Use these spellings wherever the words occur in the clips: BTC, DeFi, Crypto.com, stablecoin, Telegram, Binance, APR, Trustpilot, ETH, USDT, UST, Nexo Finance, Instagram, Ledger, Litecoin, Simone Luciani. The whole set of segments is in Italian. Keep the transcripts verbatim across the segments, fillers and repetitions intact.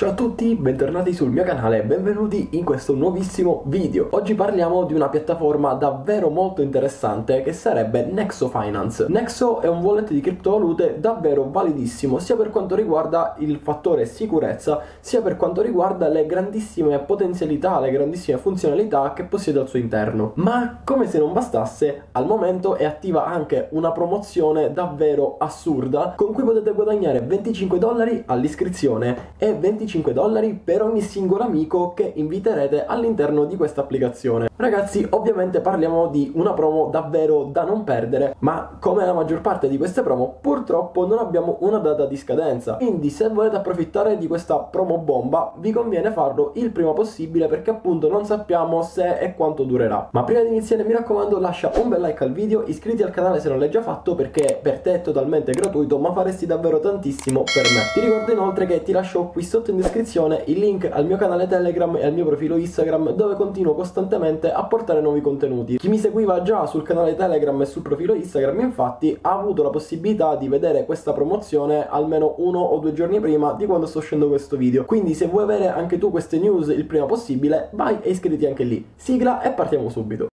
Ciao a tutti, bentornati sul mio canale e benvenuti in questo nuovissimo video. Oggi parliamo di una piattaforma davvero molto interessante che sarebbe Nexo Finance. Nexo è un wallet di criptovalute davvero validissimo sia per quanto riguarda il fattore sicurezza sia per quanto riguarda le grandissime potenzialità, le grandissime funzionalità che possiede al suo interno. Ma come se non bastasse, al momento è attiva anche una promozione davvero assurda con cui potete guadagnare venticinque dollari all'iscrizione e venticinque dollari per ogni singolo amico che inviterete all'interno di questa applicazione. Ragazzi, ovviamente parliamo di una promo davvero da non perdere, ma come la maggior parte di queste promo purtroppo non abbiamo una data di scadenza, quindi se volete approfittare di questa promo bomba vi conviene farlo il prima possibile perché appunto non sappiamo se e quanto durerà. Ma prima di iniziare mi raccomando lascia un bel like al video, iscriviti al canale se non l'hai già fatto perché per te è totalmente gratuito ma faresti davvero tantissimo per me. Ti ricordo inoltre che ti lascio qui sotto in descrizione il link al mio canale Telegram e al mio profilo Instagram dove continuo costantemente a portare nuovi contenuti. Chi mi seguiva già sul canale Telegram e sul profilo Instagram infatti ha avuto la possibilità di vedere questa promozione almeno uno o due giorni prima di quando sto uscendo questo video, quindi se vuoi avere anche tu queste news il prima possibile vai e iscriviti anche lì. Sigla e partiamo subito.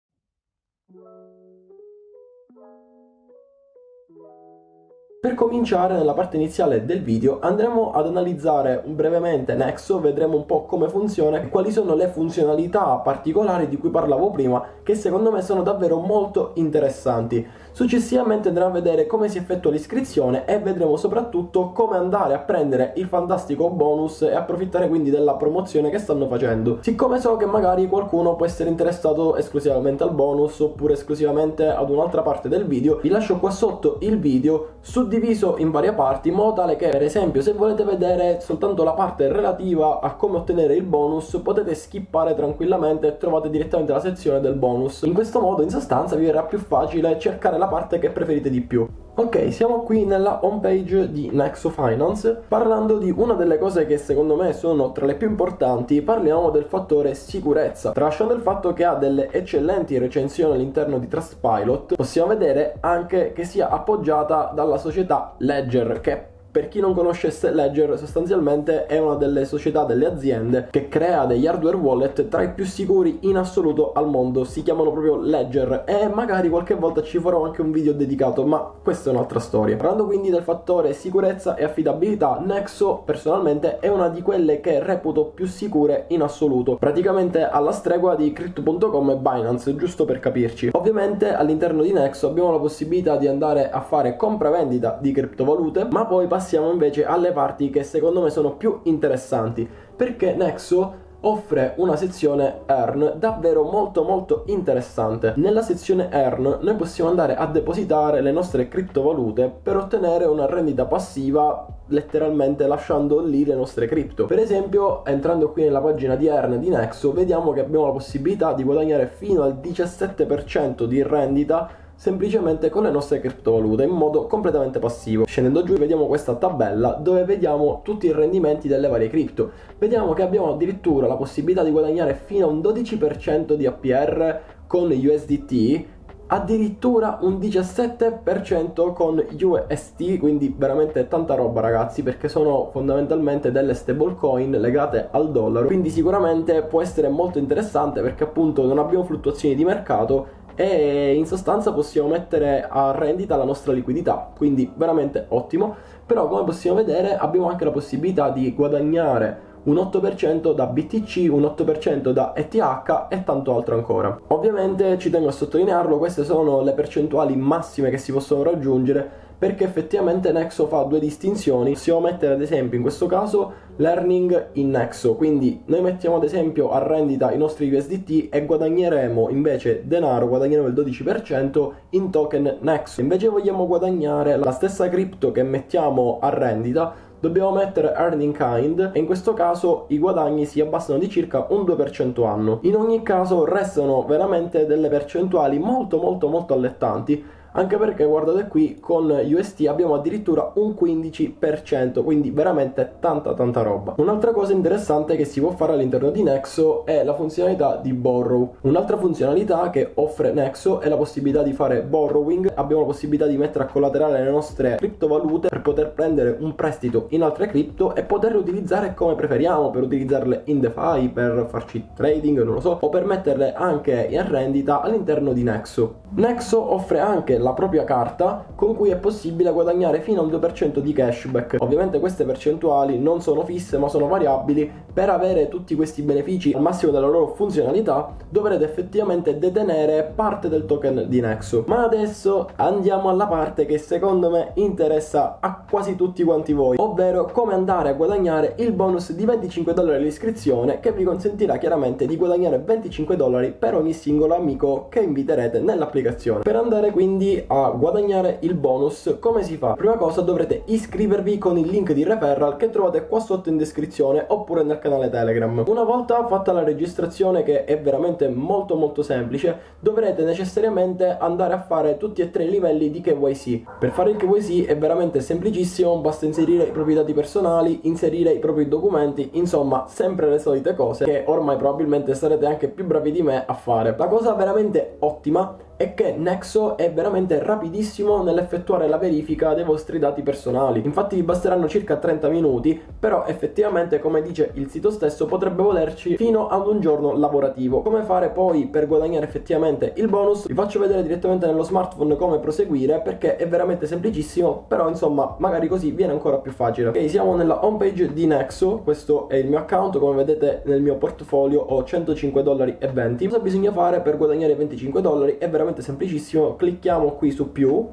Per cominciare, nella parte iniziale del video andremo ad analizzare brevemente Nexo, vedremo un po' come funziona e quali sono le funzionalità particolari di cui parlavo prima che secondo me sono davvero molto interessanti. Successivamente andremo a vedere come si effettua l'iscrizione e vedremo soprattutto come andare a prendere il fantastico bonus e approfittare quindi della promozione che stanno facendo. Siccome so che magari qualcuno può essere interessato esclusivamente al bonus oppure esclusivamente ad un'altra parte del video, vi lascio qua sotto il video su diviso in varie parti in modo tale che per esempio se volete vedere soltanto la parte relativa a come ottenere il bonus potete skippare tranquillamente e trovate direttamente la sezione del bonus. In questo modo in sostanza vi verrà più facile cercare la parte che preferite di più. Ok, siamo qui nella home page di Nexo Finance. Parlando di una delle cose che secondo me sono tra le più importanti, parliamo del fattore sicurezza. Tralasciando il fatto che ha delle eccellenti recensioni all'interno di Trustpilot, possiamo vedere anche che sia appoggiata dalla società Ledger, che per chi non conoscesse Ledger sostanzialmente è una delle società, delle aziende che crea degli hardware wallet tra i più sicuri in assoluto al mondo, si chiamano proprio Ledger e magari qualche volta ci farò anche un video dedicato, ma questa è un'altra storia. Parlando quindi del fattore sicurezza e affidabilità, Nexo personalmente è una di quelle che reputo più sicure in assoluto, praticamente alla stregua di Crypto punto com e Binance, giusto per capirci. Ovviamente all'interno di Nexo abbiamo la possibilità di andare a fare compravendita di criptovalute, ma poi passiamo Passiamo invece alle parti che secondo me sono più interessanti, perché Nexo offre una sezione Earn davvero molto molto interessante. Nella sezione Earn noi possiamo andare a depositare le nostre criptovalute per ottenere una rendita passiva letteralmente lasciando lì le nostre cripto. Per esempio entrando qui nella pagina di Earn di Nexo vediamo che abbiamo la possibilità di guadagnare fino al diciassette per cento di rendita semplicemente con le nostre criptovalute in modo completamente passivo. Scendendo giù vediamo questa tabella dove vediamo tutti i rendimenti delle varie cripto, vediamo che abbiamo addirittura la possibilità di guadagnare fino a un dodici per cento di A P R con U S D T, addirittura un diciassette per cento con U S T, quindi veramente tanta roba ragazzi, perché sono fondamentalmente delle stablecoin legate al dollaro, quindi sicuramente può essere molto interessante perché appunto non abbiamo fluttuazioni di mercato e in sostanza possiamo mettere a rendita la nostra liquidità, quindi veramente ottimo. Però come possiamo vedere abbiamo anche la possibilità di guadagnare un otto per cento da B T C, un otto per cento da E T H e tanto altro ancora. Ovviamente ci tengo a sottolinearlo, queste sono le percentuali massime che si possono raggiungere perché effettivamente Nexo fa due distinzioni. Possiamo mettere ad esempio in questo caso l'earning in Nexo, quindi noi mettiamo ad esempio a rendita i nostri U S D T e guadagneremo invece denaro, guadagneremo il dodici per cento in token Nexo. Invece vogliamo guadagnare la stessa cripto che mettiamo a rendita, dobbiamo mettere earn in kind e in questo caso i guadagni si abbassano di circa un due per cento anno. In ogni caso restano veramente delle percentuali molto molto molto allettanti, anche perché guardate qui con U S T abbiamo addirittura un quindici per cento, quindi veramente tanta tanta roba. Un'altra cosa interessante che si può fare all'interno di Nexo è la funzionalità di borrow. Un'altra funzionalità che offre Nexo è la possibilità di fare borrowing. Abbiamo la possibilità di mettere a collaterale le nostre criptovalute per poter prendere un prestito in altre cripto e poterle utilizzare come preferiamo, per utilizzarle in DeFi, per farci trading, non lo so, o per metterle anche in rendita all'interno di Nexo. Nexo offre anche la propria carta con cui è possibile guadagnare fino a un due per cento di cashback. Ovviamente queste percentuali non sono fisse ma sono variabili. Per avere tutti questi benefici al massimo della loro funzionalità dovrete effettivamente detenere parte del token di Nexo. Ma adesso andiamo alla parte che secondo me interessa a quasi tutti quanti voi, ovvero come andare a guadagnare il bonus di venticinque dollari all'iscrizione, che vi consentirà chiaramente di guadagnare venticinque dollari per ogni singolo amico che inviterete nell'applicazione. Per andare quindi a guadagnare il bonus come si fa? Prima cosa dovrete iscrivervi con il link di referral che trovate qua sotto in descrizione oppure nel canale Telegram. Una volta fatta la registrazione, che è veramente molto molto semplice, dovrete necessariamente andare a fare tutti e tre i livelli di K Y C. Per fare il K Y C è veramente semplicissimo, basta inserire i propri dati personali, inserire i propri documenti, insomma sempre le solite cose che ormai probabilmente sarete anche più bravi di me a fare. La cosa veramente ottima è che Nexo è veramente rapidissimo nell'effettuare la verifica dei vostri dati personali. Infatti vi basteranno circa trenta minuti, però effettivamente, come dice il sito stesso, potrebbe volerci fino ad un giorno lavorativo. Come fare poi per guadagnare effettivamente il bonus? Vi faccio vedere direttamente nello smartphone come proseguire, perché è veramente semplicissimo, però insomma magari così viene ancora più facile. Ok, siamo nella home page di Nexo, questo è il mio account, come vedete nel mio portfolio ho centocinque dollari e venti. Cosa bisogna fare per guadagnare venticinque dollari? È veramente semplicissimo, clicchiamo qui su più,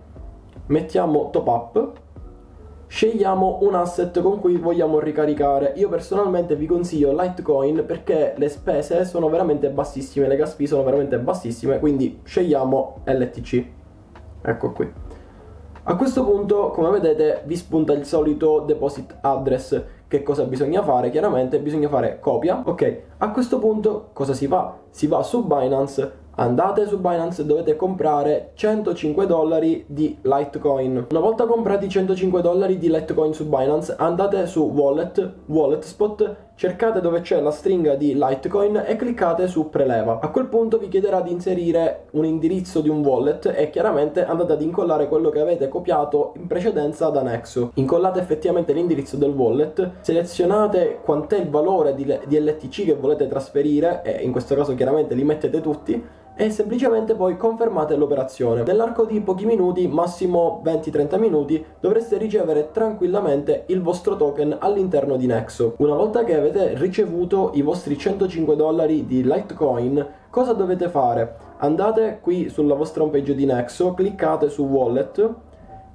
mettiamo top up, scegliamo un asset con cui vogliamo ricaricare. Io personalmente vi consiglio Litecoin perché le spese sono veramente bassissime, le gas fee sono veramente bassissime, quindi scegliamo L T C. Ecco qui. A questo punto, come vedete, vi spunta il solito deposit address. Che cosa bisogna fare? Chiaramente bisogna fare copia. Ok, a questo punto cosa si fa? Si va su Binance. Andate su Binance, dovete comprare centocinque dollari di Litecoin. Una volta comprati centocinque dollari di Litecoin su Binance, andate su Wallet, Wallet Spot, cercate dove c'è la stringa di Litecoin e cliccate su Preleva. A quel punto vi chiederà di inserire un indirizzo di un wallet e chiaramente andate ad incollare quello che avete copiato in precedenza da Nexo. Incollate effettivamente l'indirizzo del wallet, selezionate quant'è il valore di, di L T C che volete trasferire, e in questo caso chiaramente li mettete tutti, e semplicemente poi confermate l'operazione. Nell'arco di pochi minuti, massimo venti trenta minuti, dovreste ricevere tranquillamente il vostro token all'interno di Nexo. Una volta che avete ricevuto i vostri centocinque dollari di Litecoin, cosa dovete fare? Andate qui sulla vostra homepage di Nexo, cliccate su Wallet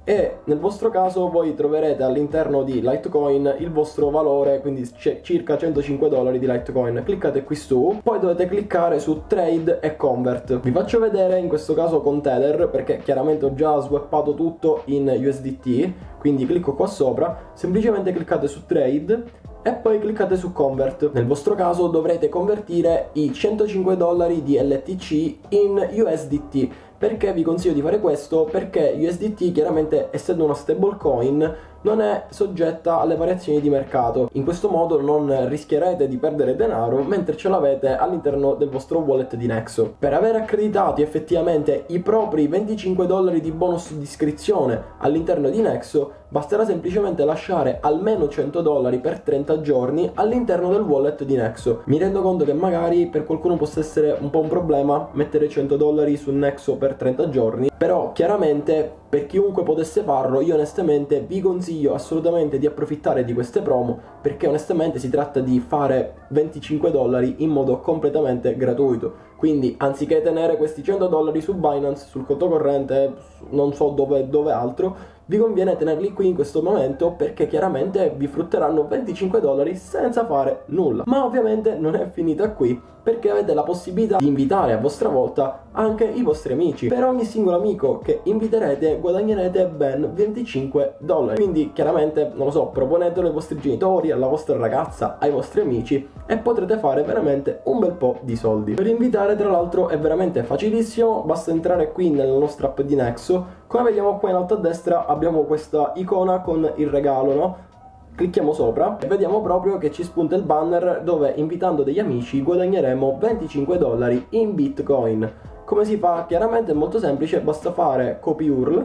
e nel vostro caso voi troverete all'interno di Litecoin il vostro valore, quindi circa centocinque dollari di Litecoin. Cliccate qui su, poi dovete cliccare su Trade e Convert. Vi faccio vedere in questo caso con Tether, perché chiaramente ho già swappato tutto in U S D T, quindi clicco qua sopra, semplicemente cliccate su Trade e poi cliccate su Convert. Nel vostro caso dovrete convertire i centocinque dollari di L T C in U S D T. Perché vi consiglio di fare questo? Perché U S D T, chiaramente essendo una stablecoin, non è soggetta alle variazioni di mercato. In questo modo non rischierete di perdere denaro mentre ce l'avete all'interno del vostro wallet di Nexo. Per aver accreditati effettivamente i propri venticinque dollari di bonus di iscrizione all'interno di Nexo, basterà semplicemente lasciare almeno cento dollari per trenta giorni all'interno del wallet di Nexo. Mi rendo conto che magari per qualcuno possa essere un po' un problema mettere cento dollari su Nexo per trenta giorni, però chiaramente per chiunque potesse farlo, io onestamente vi consiglio assolutamente di approfittare di queste promo, perché onestamente si tratta di fare venticinque dollari in modo completamente gratuito. Quindi anziché tenere questi cento dollari su Binance, sul conto corrente, non so dove, dove altro, vi conviene tenerli qui in questo momento, perché chiaramente vi frutteranno venticinque dollari senza fare nulla. Ma ovviamente non è finita qui, perché avete la possibilità di invitare a vostra volta anche i vostri amici. Per ogni singolo amico che inviterete guadagnerete ben venticinque dollari. Quindi chiaramente, non lo so, proponetelo ai vostri genitori, alla vostra ragazza, ai vostri amici e potrete fare veramente un bel po' di soldi. Per invitare, tra l'altro, è veramente facilissimo, basta entrare qui nella nostra app di Nexo. Come vediamo qua in alto a destra abbiamo questa icona con il regalo, no? Clicchiamo sopra e vediamo proprio che ci spunta il banner dove, invitando degli amici, guadagneremo venticinque dollari in Bitcoin. Come si fa? Chiaramente è molto semplice, basta fare copy U R L.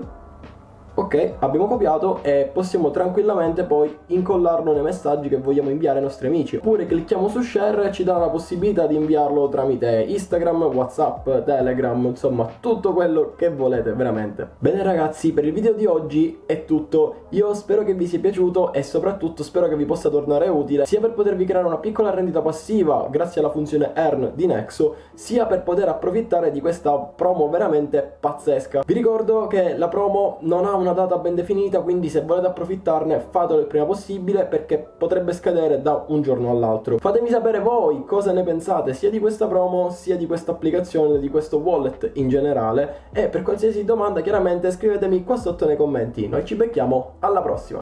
Ok, abbiamo copiato e possiamo tranquillamente poi incollarlo nei messaggi che vogliamo inviare ai nostri amici. Oppure clicchiamo su share e ci dà la possibilità di inviarlo tramite Instagram, WhatsApp, Telegram, insomma tutto quello che volete veramente. Bene ragazzi, per il video di oggi è tutto. Io spero che vi sia piaciuto e soprattutto spero che vi possa tornare utile, sia per potervi creare una piccola rendita passiva grazie alla funzione Earn di Nexo, sia per poter approfittare di questa promo veramente pazzesca. Vi ricordo che la promo non ha un una data ben definita, quindi se volete approfittarne fatelo il prima possibile, perché potrebbe scadere da un giorno all'altro. Fatemi sapere voi cosa ne pensate sia di questa promo, sia di questa applicazione, di questo wallet in generale, e per qualsiasi domanda chiaramente scrivetemi qua sotto nei commenti. Noi ci becchiamo alla prossima.